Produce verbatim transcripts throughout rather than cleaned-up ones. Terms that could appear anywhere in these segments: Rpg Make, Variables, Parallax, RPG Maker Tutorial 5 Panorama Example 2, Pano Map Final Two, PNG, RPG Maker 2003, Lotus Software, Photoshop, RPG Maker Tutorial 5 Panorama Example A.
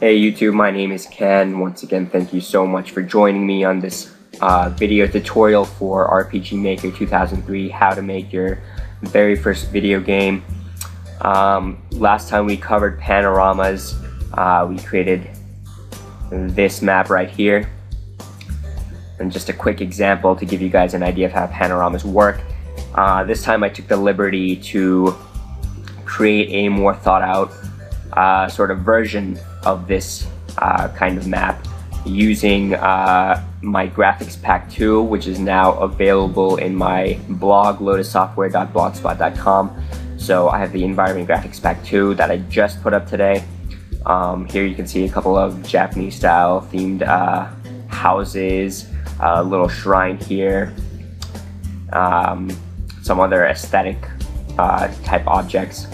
Hey YouTube, my name is Ken. Once again, thank you so much for joining me on this uh, video tutorial for R P G Maker two thousand three, how to make your very first video game. Um, last time we covered panoramas. Uh, we created this map right here. And just a quick example to give you guys an idea of how panoramas work. Uh, this time I took the liberty to create a more thought out uh, sort of version of this uh, kind of map using uh, my graphics pack two, which is now available in my blog, lotus software dot blogspot dot com. So I have the environment graphics pack two that I just put up today. Um, here you can see a couple of Japanese style themed uh, houses, a little shrine here, um, some other aesthetic uh, type objects,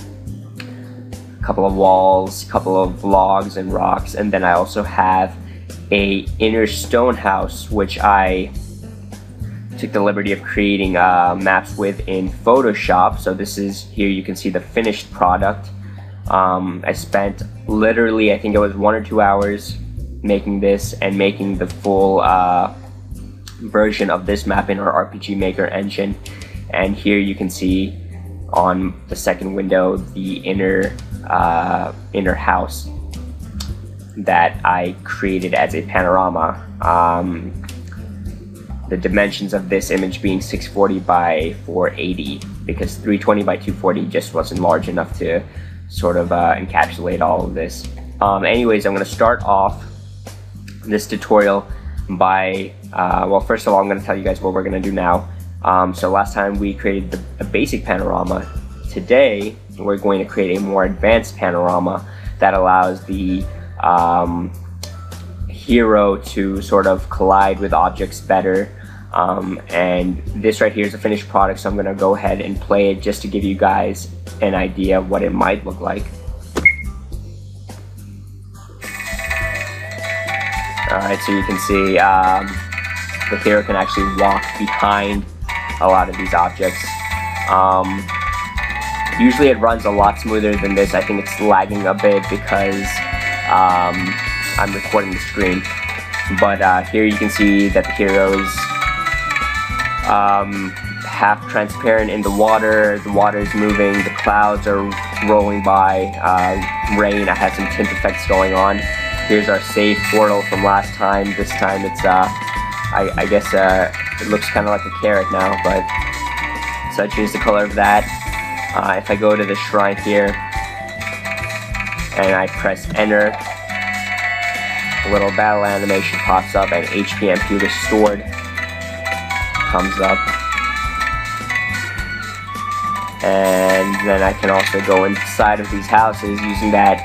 couple of walls, couple of logs and rocks, and then I also have a inner stone house, which I took the liberty of creating uh, maps with in Photoshop. So this is, here you can see the finished product. Um, I spent literally, I think it was one or two hours making this and making the full uh, version of this map in our R P G Maker engine. And here you can see on the second window the inner uh, inner house that I created as a panorama. Um, the dimensions of this image being six forty by four eighty, because three twenty by two forty just wasn't large enough to sort of uh, encapsulate all of this. Um, anyways, I'm going to start off this tutorial by, uh, well, first of all, I'm going to tell you guys what we're going to do now. Um, so last time we created the, a basic panorama. Today we're going to create a more advanced panorama that allows the um, hero to sort of collide with objects better. Um, and this right here is a finished product, so I'm going to go ahead and play it just to give you guys an idea of what it might look like. Alright, so you can see um, the hero can actually walk behind a lot of these objects. Um, usually it runs a lot smoother than this. I think it's lagging a bit because um, I'm recording the screen. But uh, here you can see that the hero's um, half transparent in the water, the water is moving, the clouds are rolling by, uh, rain. I had some tint effects going on. Here's our save portal from last time. This time it's, uh, I, I guess uh, it looks kind of like a carrot now, but so I change the color of that. Uh, if I go to the shrine here and I press enter, a little battle animation pops up and H P M P restored comes up. And then I can also go inside of these houses using that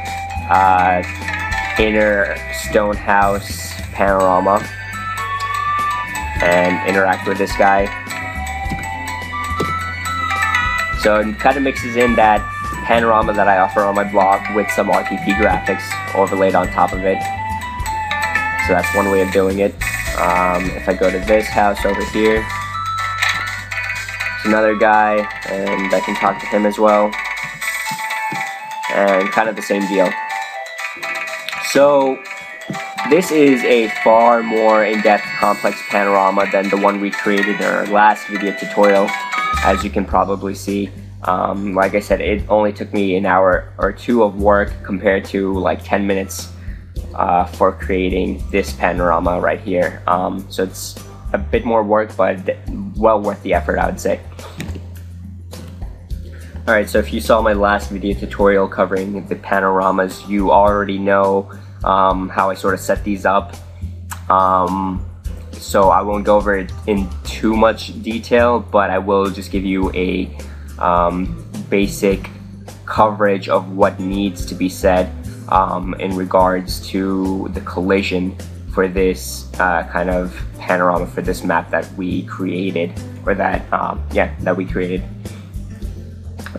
uh, inner stone house panorama and interact with this guy. So it kind of mixes in that panorama that I offer on my blog with some R T P graphics overlaid on top of it. So that's one way of doing it. Um, if I go to this house over here, it's another guy, and I can talk to him as well. And kind of the same deal. So this is a far more in-depth, complex panorama than the one we created in our last video tutorial, as you can probably see. Um, like I said, it only took me an hour or two of work compared to like ten minutes uh, for creating this panorama right here. Um, so it's a bit more work, but well worth the effort, I would say. Alright, so if you saw my last video tutorial covering the panoramas, you already know Um, how I sort of set these up, um, so I won't go over it in too much detail, but I will just give you a um, basic coverage of what needs to be said um, in regards to the collision for this uh, kind of panorama, for this map that we created, or that um, yeah that we created.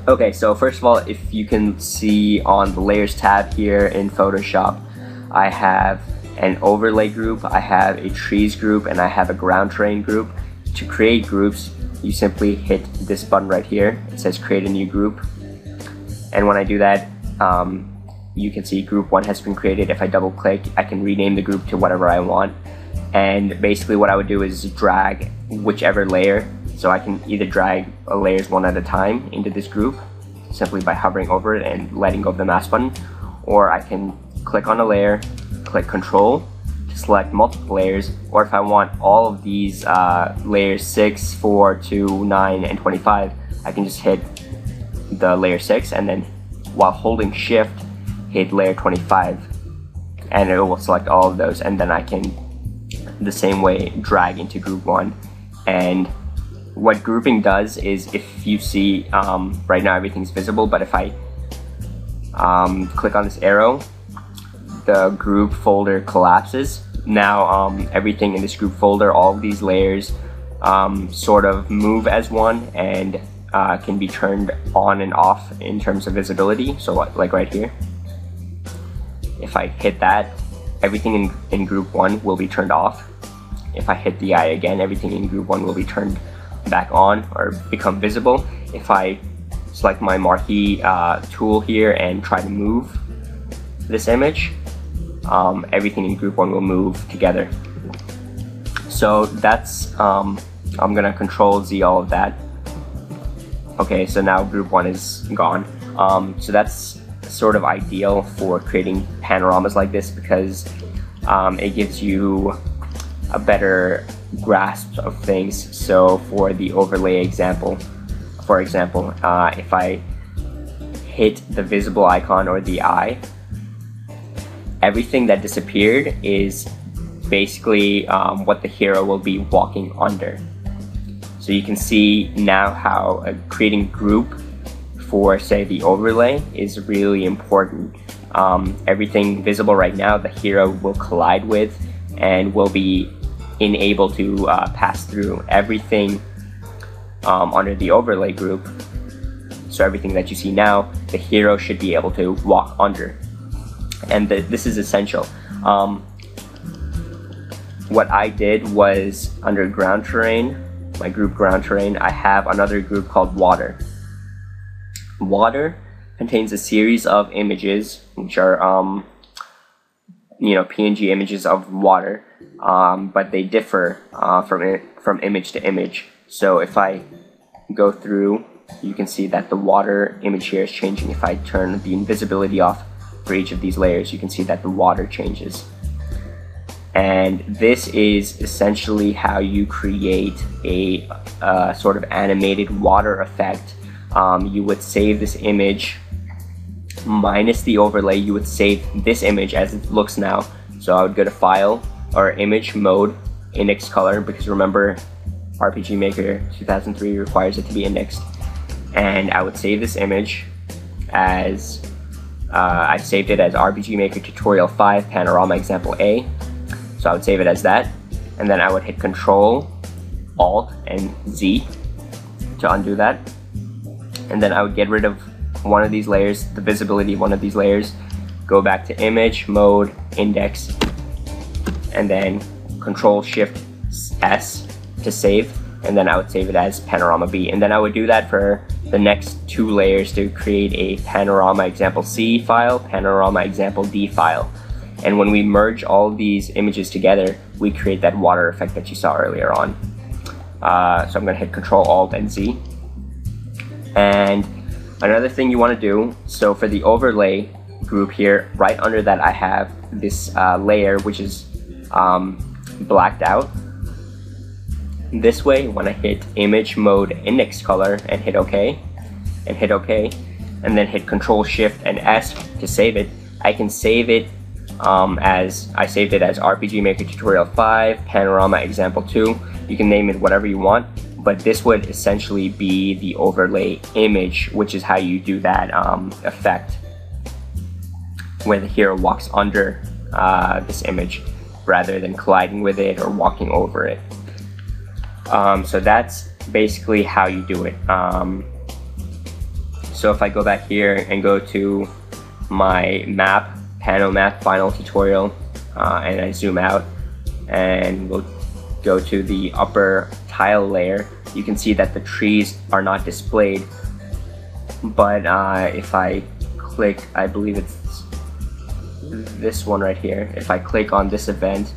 Okay, so first of all, if you can see on the layers tab here in Photoshop, I have an overlay group, I have a trees group, and I have a ground terrain group. To create groups, you simply hit this button right here. It says create a new group. And when I do that, um, you can see group one has been created. If I double click, I can rename the group to whatever I want. And basically what I would do is drag whichever layer. So I can either drag layers one at a time into this group simply by hovering over it and letting go of the mouse button, or I can click on a layer, click control to select multiple layers, or if I want all of these uh, layers six, four, two, nine, and twenty-five, I can just hit the layer six and then while holding shift hit layer twenty-five and it will select all of those, and then I can the same way drag into group one. And what grouping does is, if you see um, right now everything's visible, but if I um, click on this arrow, the group folder collapses. Now um, everything in this group folder, all of these layers um, sort of move as one and uh, can be turned on and off in terms of visibility. So like right here, if I hit that, everything in, in group one will be turned off. If I hit the eye again, everything in group one will be turned back on or become visible. If I select my marquee uh, tool here and try to move this image, um, everything in group one will move together. So that's, um, I'm gonna control Z all of that. Okay, so now group one is gone. Um, so that's sort of ideal for creating panoramas like this, because um, it gives you a better grasp of things. So for the overlay example, for example, uh, if I hit the visible icon or the eye, everything that disappeared is basically um, what the hero will be walking under. So you can see now how uh, creating group for, say, the overlay is really important. Um, everything visible right now, the hero will collide with and will be unable to uh, pass through. Everything um, under the overlay group, so everything that you see now, the hero should be able to walk under, and the, this is essential. Um, what I did was, under ground terrain, my group ground terrain, I have another group called water. Water contains a series of images which are um, you know, P N G images of water, um, but they differ uh, from, from image to image. So if I go through, you can see that the water image here is changing. If I turn the invisibility off for each of these layers, you can see that the water changes. And this is essentially how you create a uh, sort of animated water effect. Um, you would save this image minus the overlay. You would save this image as it looks now. So I would go to file or image mode, index color, because remember R P G Maker two thousand three requires it to be indexed. And I would save this image as, uh, I saved it as R P G Maker Tutorial five Panorama Example A. So I would save it as that. And then I would hit Control, Alt, and Z to undo that. And then I would get rid of one of these layers, the visibility of one of these layers, go back to image, mode, index, and then control shift S to save, and then I would save it as panorama B. And then I would do that for the next two layers to create a panorama example C file, panorama example D file. And when we merge all these images together, we create that water effect that you saw earlier on. Uh, so I'm gonna hit Control, Alt, and Z. And another thing you want to do, so for the overlay group here, right under that I have this uh, layer which is um, blacked out. This way, when I hit image mode index color and hit OK, and hit OK, and then hit Control Shift and S to save it, I can save it um, as, I saved it as R P G Maker Tutorial five, Panorama Example two. You can name it whatever you want, but this would essentially be the overlay image, which is how you do that um, effect where the hero walks under uh, this image rather than colliding with it or walking over it. Um, so that's basically how you do it. Um, so if I go back here and go to my map, Pano Map Final Tutorial, uh, and I zoom out and we'll go to the upper tile layer, you can see that the trees are not displayed, but uh, if I click, I believe it's this one right here, if I click on this event,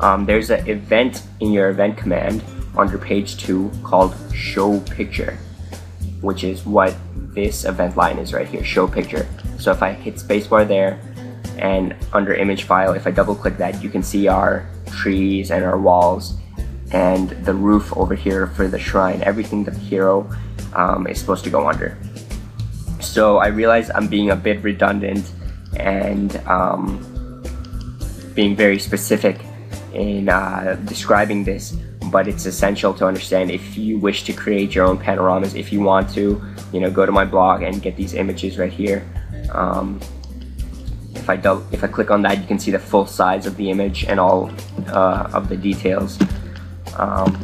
um, there's an event in your event command under page two called show picture, which is what this event line is right here, show picture. So if I hit spacebar there, and under image file, if I double click that, you can see our trees and our walls and the roof over here for the shrine, everything that the hero um, is supposed to go under. So I realize I'm being a bit redundant and um, being very specific in uh, describing this, but it's essential to understand if you wish to create your own panoramas. If you want to, you know, go to my blog and get these images right here. Um, if I double, if I click on that, you can see the full size of the image and all uh, of the details. Um,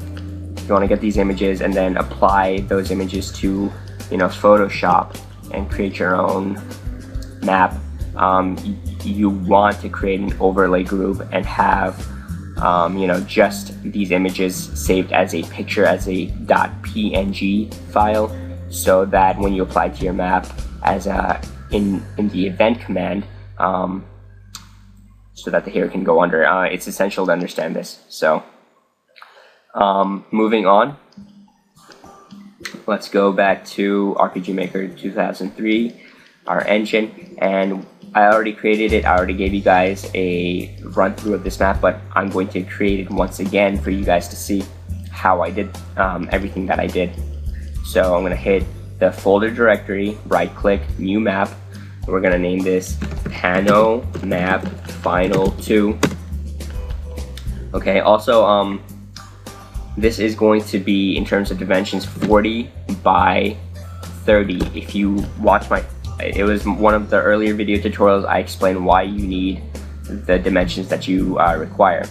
if you want to get these images and then apply those images to, you know, Photoshop and create your own map, um, you, you want to create an overlay group and have Um, you know, just these images saved as a picture, as a .png file, so that when you apply to your map as a in in the event command, um, so that the hero can go under. Uh, it's essential to understand this. So, um, moving on, let's go back to R P G Maker two thousand three, our engine, and I already created it. I already gave you guys a run through of this map, but I'm going to create it once again for you guys to see how I did um, everything that I did. So I'm gonna hit the folder directory, right click, new map. We're gonna name this Pano Map Final Two. Okay, also um, this is going to be, in terms of dimensions, forty by thirty. If you watch my It was one of the earlier video tutorials, I explained why you need the dimensions that you uh, require.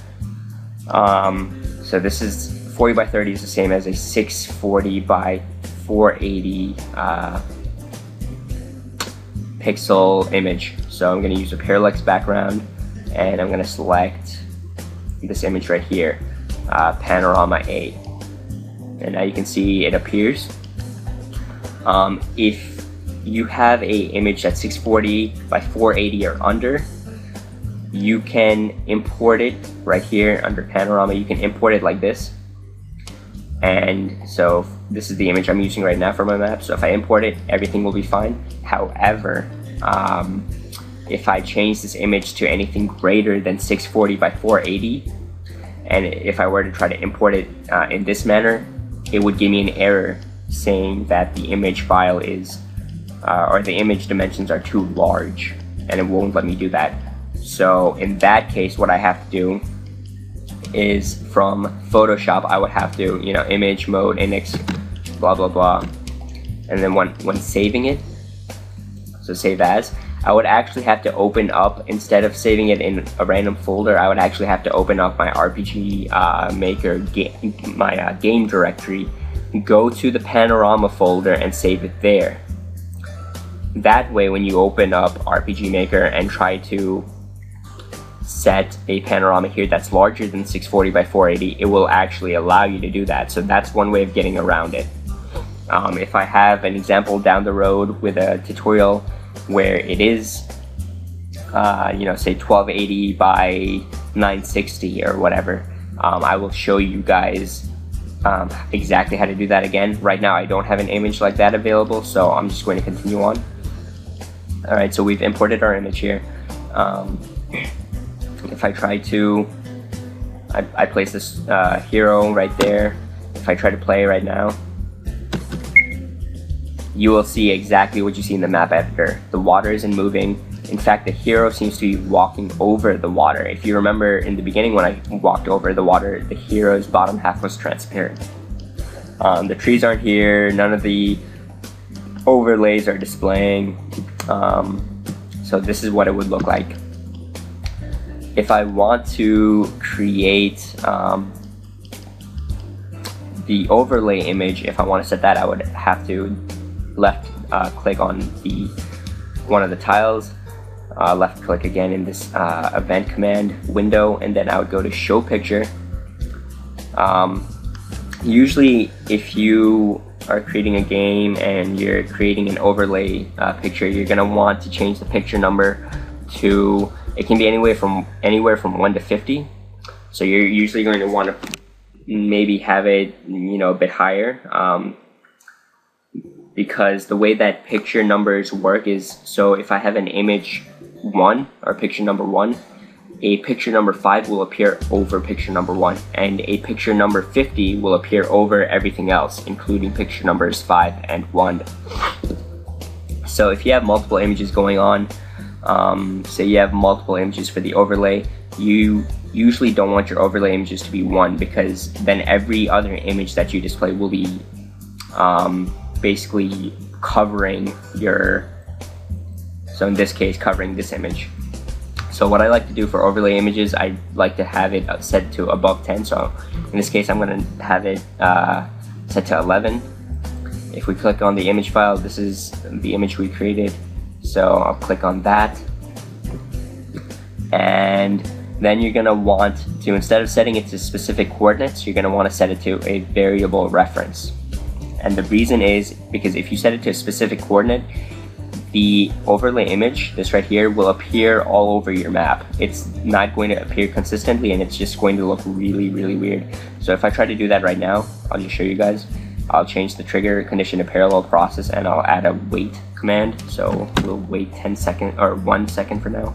Um, so this is forty by thirty, is the same as a six forty by four eighty uh, pixel image. So I'm going to use a parallax background, and I'm going to select this image right here, uh, Panorama A. And now you can see it appears. Um, if you have a image that's six forty by four eighty or under, you can import it right here under panorama. You can import it like this, and so this is the image I'm using right now for my map. So if I import it, everything will be fine. However, um, if I change this image to anything greater than six forty by four eighty, and if I were to try to import it uh, in this manner, it would give me an error saying that the image file is Uh, or the image dimensions are too large, and it won't let me do that. So in that case, what I have to do is, from Photoshop, I would have to, you know, image mode index, blah blah blah, and then when when saving it, so save as, I would actually have to open up, instead of saving it in a random folder, I would actually have to open up my R P G uh, Maker ga my uh, game directory, go to the panorama folder, and save it there. That way, when you open up R P G Maker and try to set a panorama here that's larger than six forty by four eighty, it will actually allow you to do that. So that's one way of getting around it. Um, if I have an example down the road with a tutorial where it is, uh, you know, say twelve eighty by nine sixty or whatever, um, I will show you guys Um, exactly how to do that again. Right now I don't have an image like that available, so I'm just going to continue on. Alright, so we've imported our image here. Um, if I try to, I, I place this uh, hero right there. If I try to play right now, you will see exactly what you see in the map editor. The water isn't moving. In fact, the hero seems to be walking over the water. If you remember in the beginning when I walked over the water, the hero's bottom half was transparent. Um, the trees aren't here, none of the overlays are displaying. Um, so this is what it would look like. If I want to create um, the overlay image, if I want to set that, I would have to left uh, click on the one of the tiles, Uh, left click again in this uh, event command window, and then I would go to show picture. Um, usually if you are creating a game and you're creating an overlay uh, picture, you're going to want to change the picture number to, it can be anywhere from anywhere from one to fifty. So you're usually going to want to maybe have it, you know, a bit higher, um, because the way that picture numbers work is, so if I have an image one or picture number one, a picture number five will appear over picture number one, and a picture number fifty will appear over everything else, including picture numbers five and one. So if you have multiple images going on, um, say you have multiple images for the overlay, you usually don't want your overlay images to be one, because then every other image that you display will be um, basically covering your, so in this case, covering this image. So what I like to do for overlay images, I like to have it set to above ten. So in this case, I'm going to have it uh, set to eleven. If we click on the image file, this is the image we created. So I'll click on that. And then you're going to want to, instead of setting it to specific coordinates, you're going to want to set it to a variable reference. And the reason is because if you set it to a specific coordinate, the overlay image, this right here, will appear all over your map. It's not going to appear consistently, and it's just going to look really, really weird. So if I try to do that right now, I'll just show you guys. I'll change the trigger condition to parallel process, and I'll add a wait command. So we'll wait ten seconds, or one second for now.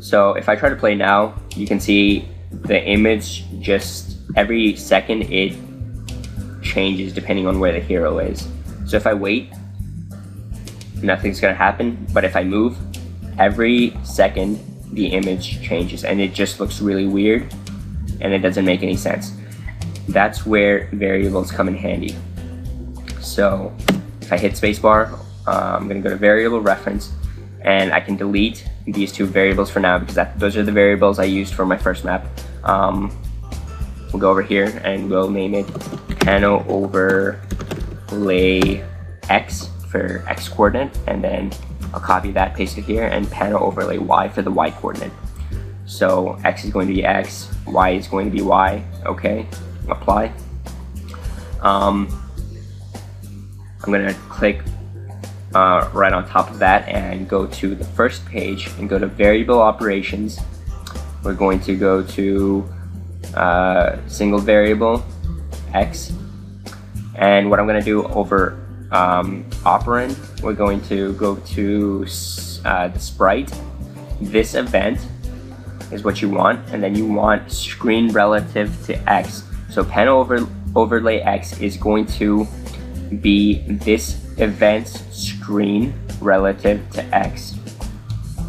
So if I try to play now, you can see the image, just every second it changes depending on where the hero is. So if I wait, nothing's gonna happen, but if I move, every second the image changes, and it just looks really weird and it doesn't make any sense. That's where variables come in handy. So if I hit spacebar, uh, I'm gonna go to variable reference, and I can delete these two variables for now, because that, those are the variables I used for my first map. Um, we'll go over here and we'll name it Pano overlay X for X coordinate, and then I'll copy that, paste it here, and Pano overlay Y for the Y coordinate. So X is going to be X, Y is going to be Y. Okay, apply. Um, I'm gonna click uh, right on top of that and go to the first page and go to variable operations. We're going to go to uh, single variable X, and what I'm going to do over um, operand, we're going to go to uh, the sprite. This event is what you want, and then you want screen relative to X. So Pano over overlay X is going to be this event's screen relative to X.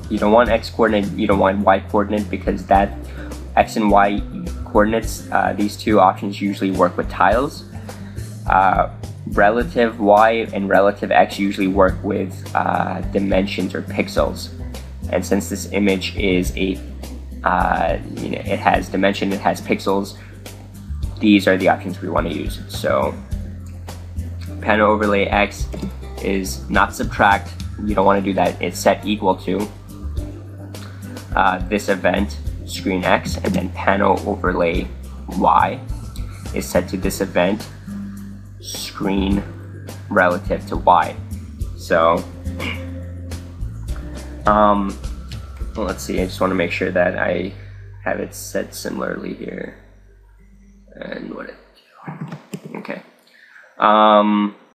You don't want X coordinate, you don't want Y coordinate, because that X and Y coordinates, uh, these two options usually work with tiles. Uh, relative Y and relative X usually work with uh, dimensions or pixels. And since this image is a, uh, you know, it has dimension, it has pixels, these are the options we want to use. So Pano overlay X is not subtract, you don't want to do that, it's set equal to uh, this event screen X, and then Pano overlay Y is set to this event screen relative to Y. So um, well, let's see, I just want to make sure that I have it set similarly here, and what it, okay. Um,